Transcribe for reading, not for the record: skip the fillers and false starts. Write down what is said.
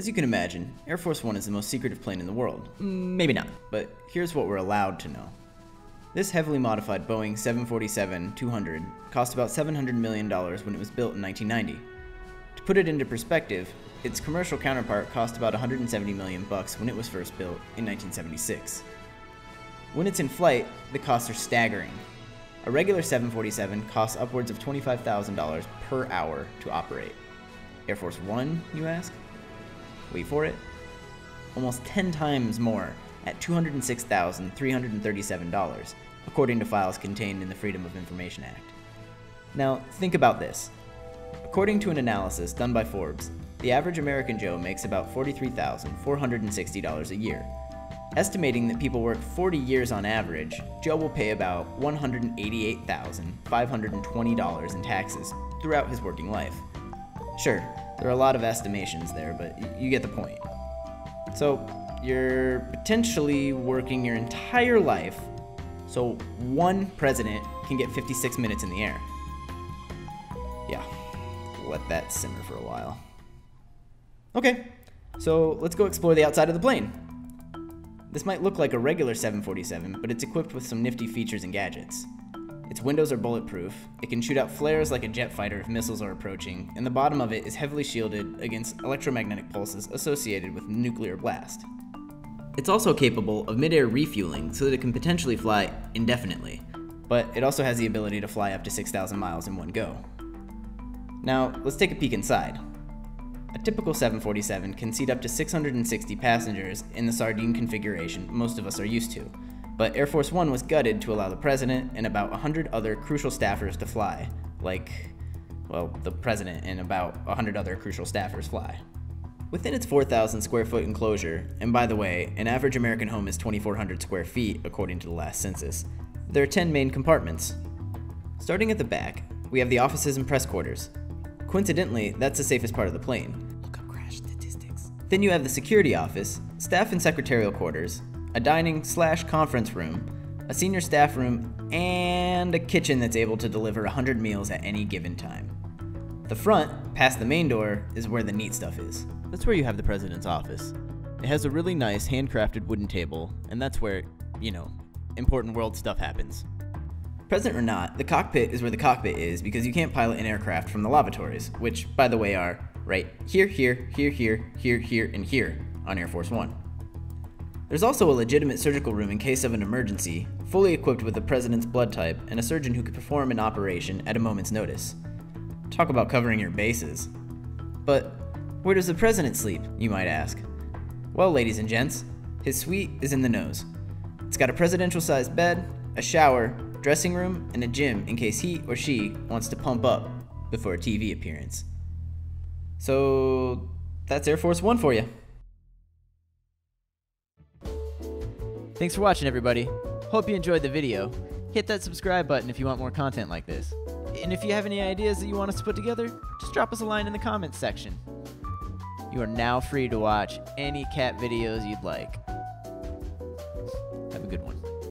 As you can imagine, Air Force One is the most secretive plane in the world. Maybe not, but here's what we're allowed to know. This heavily modified Boeing 747-200 cost about $700 million when it was built in 1990. To put it into perspective, its commercial counterpart cost about $170 million when it was first built in 1976. When it's in flight, the costs are staggering. A regular 747 costs upwards of $25,000 per hour to operate. Air Force One, you ask? Wait for it, almost 10 times more at $206,337, according to files contained in the Freedom of Information Act. Now, think about this. According to an analysis done by Forbes, the average American Joe makes about $43,460 a year. Estimating that people work 40 years on average, Joe will pay about $188,520 in taxes throughout his working life. Sure, there are a lot of estimations there, but you get the point. So you're potentially working your entire life so one president can get 56 minutes in the air. Yeah, let that simmer for a while. Okay, so let's go explore the outside of the plane. This might look like a regular 747, but it's equipped with some nifty features and gadgets. Its windows are bulletproof, it can shoot out flares like a jet fighter if missiles are approaching, and the bottom of it is heavily shielded against electromagnetic pulses associated with nuclear blast. It's also capable of mid-air refueling so that it can potentially fly indefinitely, but it also has the ability to fly up to 6,000 miles in one go. Now, let's take a peek inside. A typical 747 can seat up to 660 passengers in the sardine configuration most of us are used to, but Air Force One was gutted to allow the president and about 100 other crucial staffers to fly, like, well, the president and about 100 other crucial staffers fly. Within its 4,000 square foot enclosure, and by the way, an average American home is 2,400 square feet according to the last census, there are 10 main compartments. Starting at the back, we have the offices and press quarters. Coincidentally, that's the safest part of the plane. Look up crash statistics. Then you have the security office, staff and secretarial quarters, a dining/conference room, a senior staff room, and a kitchen that's able to deliver 100 meals at any given time. The front, past the main door, is where the neat stuff is. That's where you have the president's office. It has a really nice handcrafted wooden table, and that's where, you know, important world stuff happens. President or not, the cockpit is where the cockpit is because you can't pilot an aircraft from the lavatories, which, by the way, are right here, here, here, here, here, here, and here on Air Force One. There's also a legitimate surgical room in case of an emergency, fully equipped with the president's blood type and a surgeon who could perform an operation at a moment's notice. Talk about covering your bases. But where does the president sleep, you might ask? Well, ladies and gents, his suite is in the nose. It's got a presidential-sized bed, a shower, dressing room, and a gym in case he or she wants to pump up before a TV appearance. So that's Air Force One for you. Thanks for watching, everybody. Hope you enjoyed the video. Hit that subscribe button if you want more content like this. And if you have any ideas that you want us to put together, just drop us a line in the comments section. You are now free to watch any cat videos you'd like. Have a good one.